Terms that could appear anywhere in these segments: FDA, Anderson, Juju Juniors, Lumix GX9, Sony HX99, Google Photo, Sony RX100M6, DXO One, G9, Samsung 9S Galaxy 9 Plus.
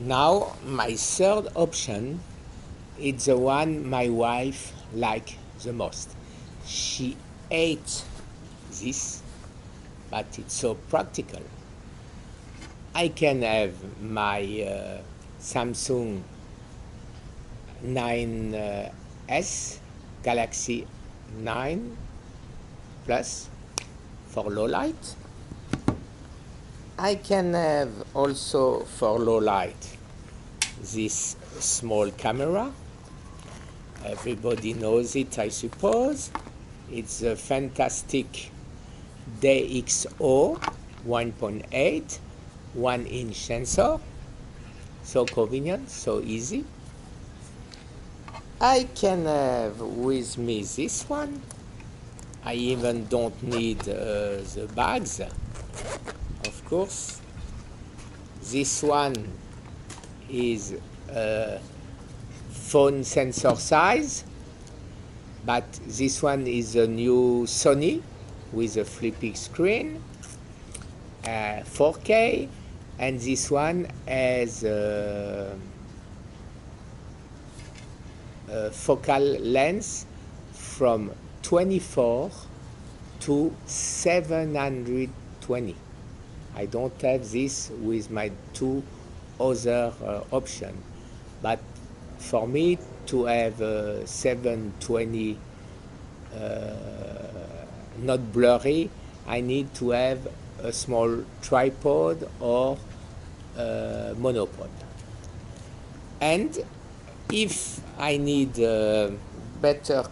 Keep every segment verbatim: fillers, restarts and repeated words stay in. Now my third option is the one my wife likes the most. She hates this, but it's so practical. I can have my uh, Samsung nine S Galaxy nine Plus for low light. I can have also for low light this small camera. Everybody knows it, I suppose. It's a fantastic D X O one point eight one inch sensor. So convenient, so easy. I can have with me this one. I even don't need uh, the bags, of course. This one is uh, phone sensor size, but this one is a new Sony with a flipping screen, uh, four K, and this one has uh, a focal length from twenty-four to seven hundred twenty. I don't have this with my two other uh, options, but for me to have uh, seven twenty uh, not blurry, I need to have a small tripod or uh, monopod. And if I need uh, better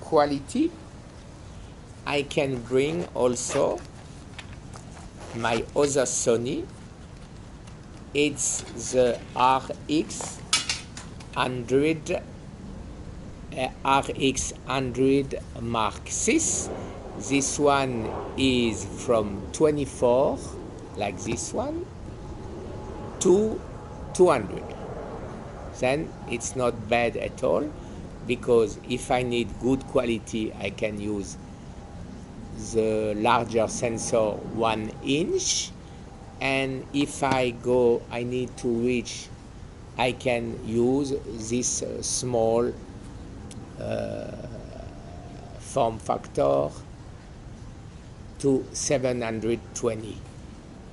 quality, I can bring also my other Sony. It's the R X one hundred uh, R X one hundred Mark six. This one is from twenty-four, like this one, to two hundred. Then it's not bad at all, because if I need good quality, I can use the larger sensor one inch, and if I go I need to reach, I can use this uh, small uh, form factor to seven hundred twenty.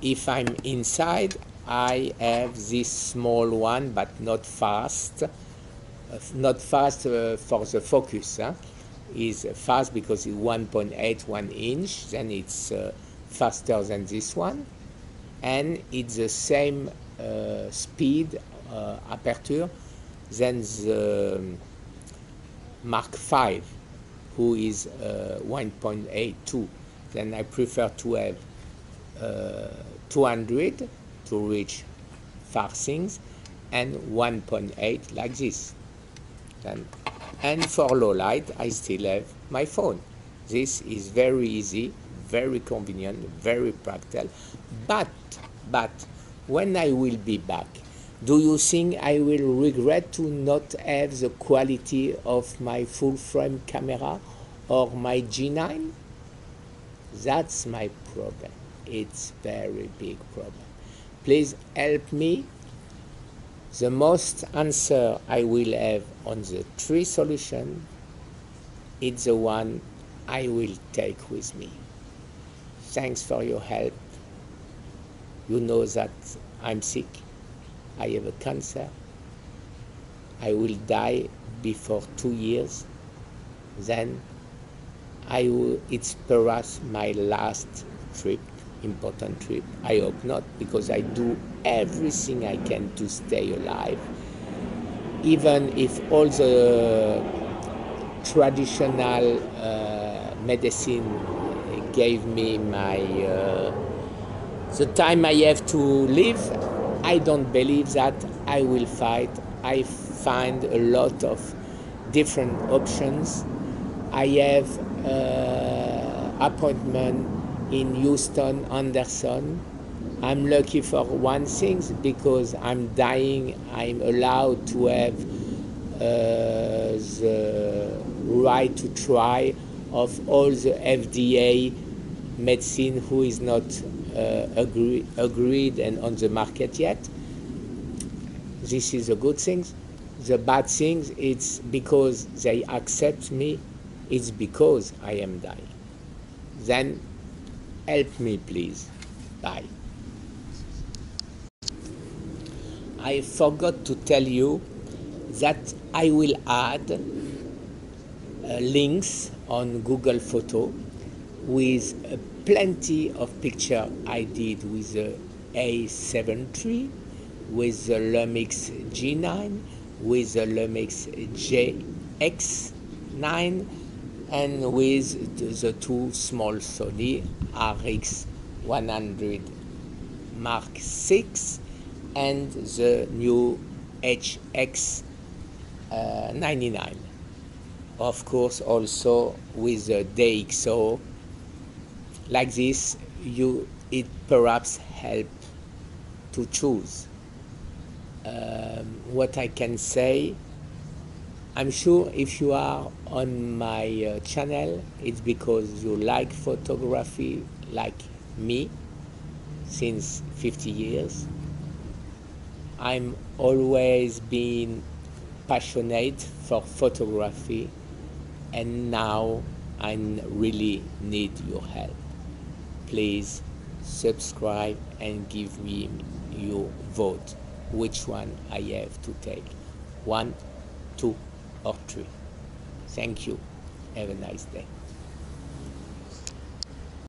If I'm inside, I have this small one, but not fast. Uh, not fast uh, for the focus, huh? Is fast because it's one point eight one inch, then it's uh, faster than this one, and it's the same uh, speed uh, aperture than the Mark five, who is uh, one point eight two. Then I prefer to have uh, two hundred to reach far things, and one point eight like this. Then, and for low light, I still have my phone. This is very easy, very convenient, very practical. But, but, when I will be back, do you think I will regret to not have the quality of my full-frame camera or my G nine? That's my problem. It's very big problem. Please help me. The most answer I will have on the three solution is the one I will take with me. Thanks for your help. You know that I'm sick. I have a cancer. I will die before two years. Then I will, it's perhaps my last trip. Important trip. I hope not, because I do everything I can to stay alive, even if all the traditional uh, medicine gave me my uh, the time I have to live. I don't believe that. I will fight. I find a lot of different options. I have uh, appointment in Houston, Anderson. I'm lucky for one thing, because I'm dying, I'm allowed to have uh, the right to try of all the F D A medicine who is not uh, agree, agreed and on the market yet. This is a good thing. The bad thing, it's because they accept me, it's because I am dying. Then help me please, die. I forgot to tell you that I will add uh, links on Google Photo with uh, plenty of pictures I did with the A seventy-three, with the Lumix G nine, with the Lumix G X nine, and with the two small Sony R X one hundred M six and the new H X ninety-nine. Of course, also with the D X O. Like this, you it perhaps help to choose. Um, what I can say, I'm sure if you are on my uh, channel, it's because you like photography like me since fifty years. I'm always been passionate for photography, and now I really need your help. Please subscribe and give me your vote, which one I have to take, one, two, or three. Thank you. Have a nice day.